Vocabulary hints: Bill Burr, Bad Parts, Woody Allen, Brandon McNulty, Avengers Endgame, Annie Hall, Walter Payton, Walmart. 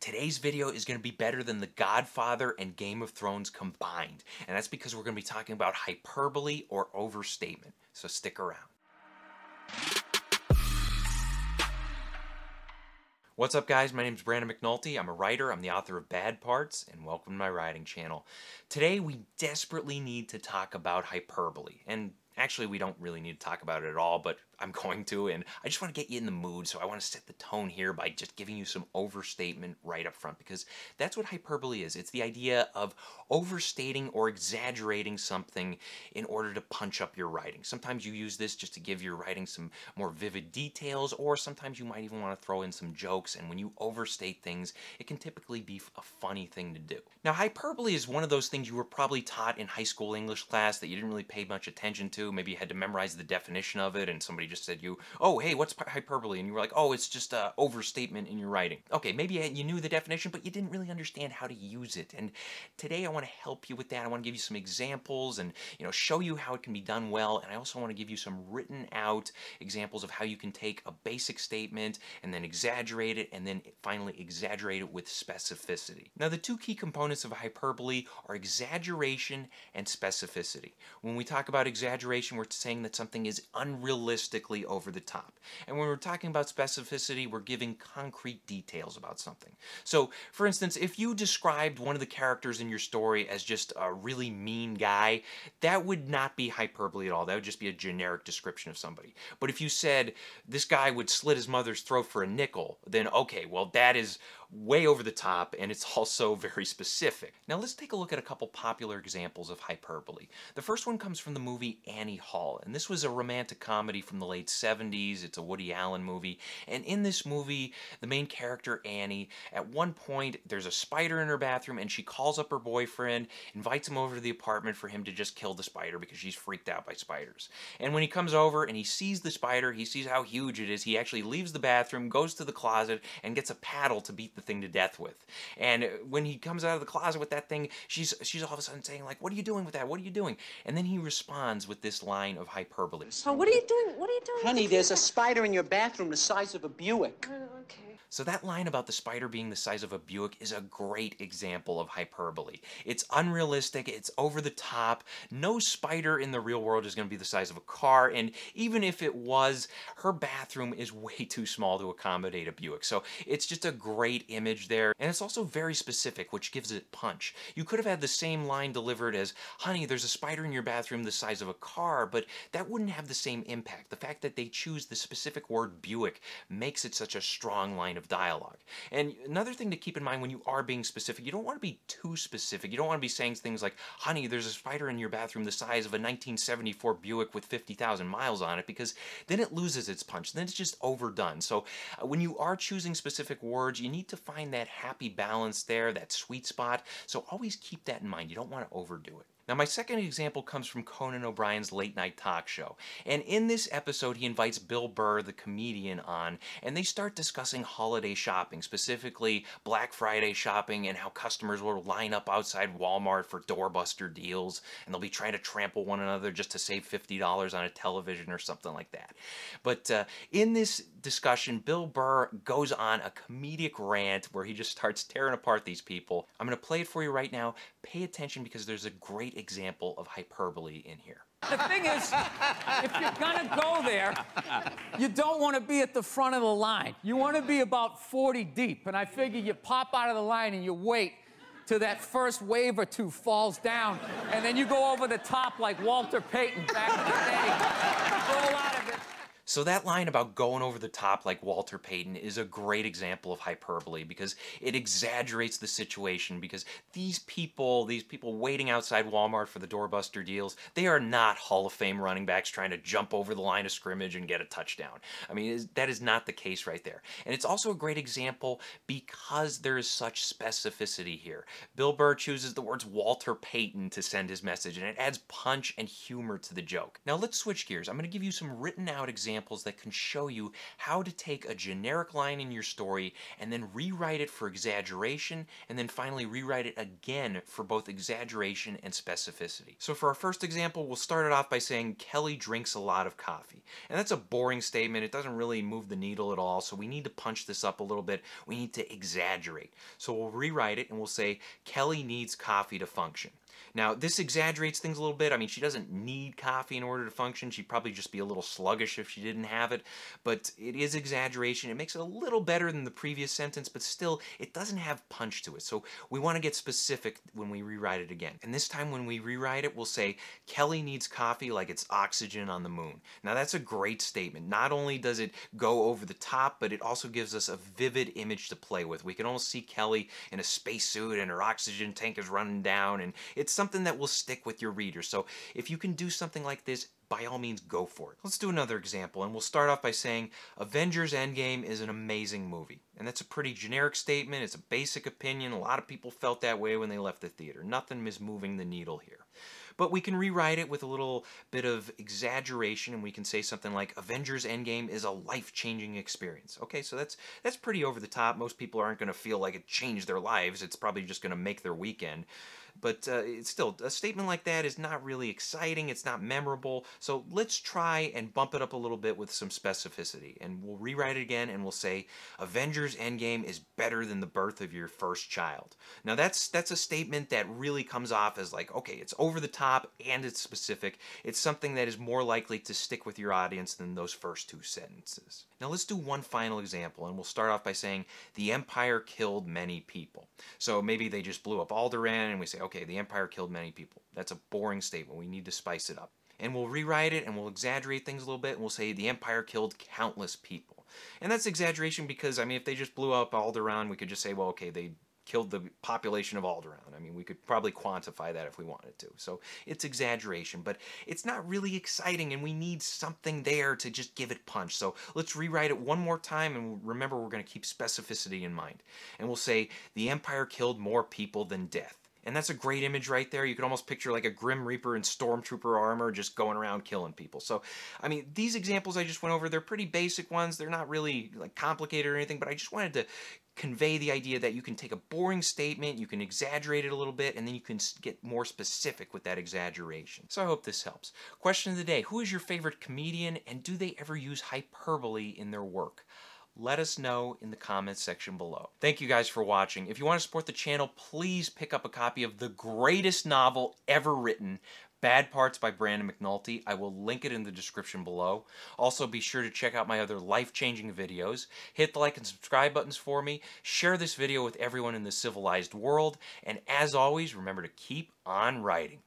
Today's video is going to be better than The Godfather and Game of Thrones combined, and that's because we're going to be talking about hyperbole or overstatement, so stick around. What's up guys, my name is Brandon McNulty, I'm a writer, I'm the author of Bad Parts, and welcome to my writing channel. Today we desperately need to talk about hyperbole, and actually, we don't really need to talk about it at all, but I'm going to, and I just want to get you in the mood, so I want to set the tone here by just giving you some overstatement right up front, because that's what hyperbole is. It's the idea of overstating or exaggerating something in order to punch up your writing. Sometimes you use this just to give your writing some more vivid details, or sometimes you might even want to throw in some jokes, and when you overstate things, it can typically be a funny thing to do. Now, hyperbole is one of those things you were probably taught in high school English class that you didn't really pay much attention to. Maybe you had to memorize the definition of it, and somebody just said you, oh, hey, what's hyperbole? And you were like, oh, it's just an overstatement in your writing. Okay, maybe you knew the definition, but you didn't really understand how to use it. And today I want to help you with that. I want to give you some examples and, you know, show you how it can be done well. And I also want to give you some written out examples of how you can take a basic statement and then exaggerate it, and then finally exaggerate it with specificity. Now, the two key components of hyperbole are exaggeration and specificity. When we talk about exaggeration, we're saying that something is unrealistically over the top. And when we're talking about specificity, we're giving concrete details about something. So, for instance, if you described one of the characters in your story as just a really mean guy, that would not be hyperbole at all. That would just be a generic description of somebody. But if you said, this guy would slit his mother's throat for a nickel, then okay, well, that is way over the top, and it's also very specific. Now let's take a look at a couple popular examples of hyperbole. The first one comes from the movie Annie Hall, and this was a romantic comedy from the late 70s. It's a Woody Allen movie, and in this movie, the main character, Annie, at one point, there's a spider in her bathroom, and she calls up her boyfriend, invites him over to the apartment for him to just kill the spider because she's freaked out by spiders. And when he comes over and he sees the spider, he sees how huge it is, he actually leaves the bathroom, goes to the closet, and gets a paddle to beat the thing to death with. And when he comes out of the closet with that thing, she's all of a sudden saying, like, what are you doing with that? What are you doing? And then he responds with this line of hyperbole. So what are you doing? What are you doing? Honey, there's a spider in your bathroom the size of a Buick. Okay. So that line about the spider being the size of a Buick is a great example of hyperbole. It's unrealistic, it's over the top, no spider in the real world is going to be the size of a car, and even if it was, her bathroom is way too small to accommodate a Buick. So it's just a great image there, and it's also very specific, which gives it punch. You could have had the same line delivered as, honey, there's a spider in your bathroom the size of a car, but that wouldn't have the same impact. The fact that they choose the specific word Buick makes it such a strong line of dialogue. And another thing to keep in mind when you are being specific, you don't want to be too specific. You don't want to be saying things like, honey, there's a spider in your bathroom the size of a 1974 Buick with 50,000 miles on it, because then it loses its punch. Then it's just overdone. So when you are choosing specific words, you need to find that happy balance there, that sweet spot. So always keep that in mind. You don't want to overdo it. Now, my second example comes from Conan O'Brien's late night talk show. And in this episode, he invites Bill Burr, the comedian, on, and they start discussing holiday shopping, specifically Black Friday shopping, and how customers will line up outside Walmart for doorbuster deals, and they'll be trying to trample one another just to save $50 on a television or something like that. But in this discussion, Bill Burr goes on a comedic rant where he just starts tearing apart these people. I'm going to play it for you right now. Pay attention because there's a great example of hyperbole in here. The thing is, if you're gonna go there, you don't want to be at the front of the line. You want to be about 40 deep, and I figure you pop out of the line and you wait till that first wave or two falls down, and then you go over the top like Walter Payton back in the day. Roll out of it. So that line about going over the top like Walter Payton is a great example of hyperbole because it exaggerates the situation, because these people waiting outside Walmart for the doorbuster deals, they are not Hall of Fame running backs trying to jump over the line of scrimmage and get a touchdown. I mean, that is not the case right there. And it's also a great example because there is such specificity here. Bill Burr chooses the words Walter Payton to send his message, and it adds punch and humor to the joke. Now let's switch gears. I'm going to give you some written out examples examples that can show you how to take a generic line in your story and then rewrite it for exaggeration, and then finally rewrite it again for both exaggeration and specificity. So for our first example, we'll start it off by saying Kelly drinks a lot of coffee. And that's a boring statement. It doesn't really move the needle at all, so we need to punch this up a little bit. We need to exaggerate. So we'll rewrite it and we'll say Kelly needs coffee to function. Now, this exaggerates things a little bit. I mean, she doesn't need coffee in order to function. She'd probably just be a little sluggish if she didn't have it, but it is exaggeration. It makes it a little better than the previous sentence, but still, it doesn't have punch to it. So we want to get specific when we rewrite it again. And this time when we rewrite it, we'll say, Kelly needs coffee like it's oxygen on the moon. Now, that's a great statement. Not only does it go over the top, but it also gives us a vivid image to play with. We can almost see Kelly in a spacesuit and her oxygen tank is running down, and it's something that will stick with your reader. So if you can do something like this, by all means, go for it. Let's do another example, and we'll start off by saying Avengers Endgame is an amazing movie. And that's a pretty generic statement. It's a basic opinion. A lot of people felt that way when they left the theater. Nothing is moving the needle here. But we can rewrite it with a little bit of exaggeration, and we can say something like Avengers Endgame is a life-changing experience. Okay, so that's pretty over the top. Most people aren't going to feel like it changed their lives. It's probably just going to make their weekend. But it's still, a statement like that is not really exciting. It's not memorable. So let's try and bump it up a little bit with some specificity. And we'll rewrite it again and we'll say, Avengers Endgame is better than the birth of your first child. Now that's a statement that really comes off as like, okay, it's over the top and it's specific. It's something that is more likely to stick with your audience than those first two sentences. Now let's do one final example, and we'll start off by saying, the Empire killed many people. So maybe they just blew up Alderaan and we say, okay, the Empire killed many people. That's a boring statement. We need to spice it up. And we'll rewrite it and we'll exaggerate things a little bit and we'll say the Empire killed countless people. And that's exaggeration because, I mean, if they just blew up Alderaan, we could just say, well, okay, they killed the population of Alderaan. I mean, we could probably quantify that if we wanted to. So it's exaggeration, but it's not really exciting and we need something there to just give it punch. So let's rewrite it one more time, and remember, we're going to keep specificity in mind. And we'll say the Empire killed more people than death. And that's a great image right there. You can almost picture like a Grim Reaper in Stormtrooper armor just going around killing people. So, I mean, these examples I just went over, they're pretty basic ones. They're not really like complicated or anything, but I just wanted to convey the idea that you can take a boring statement, you can exaggerate it a little bit, and then you can get more specific with that exaggeration. So I hope this helps. Question of the day, who is your favorite comedian and do they ever use hyperbole in their work? Let us know in the comments section below. Thank you guys for watching. If you want to support the channel, please pick up a copy of the greatest novel ever written, Bad Parts by Brandon McNulty. I will link it in the description below. Also, be sure to check out my other life-changing videos. Hit the like and subscribe buttons for me. Share this video with everyone in the civilized world. And as always, remember to keep on writing.